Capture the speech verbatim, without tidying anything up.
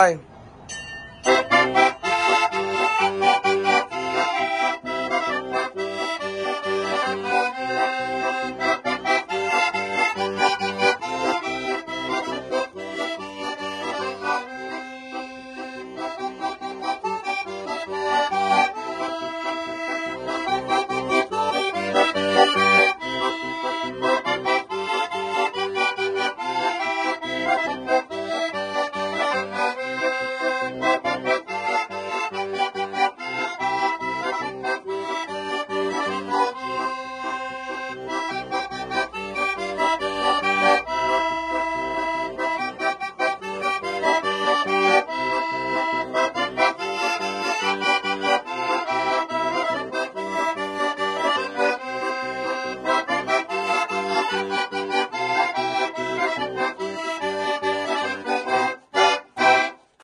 Hi,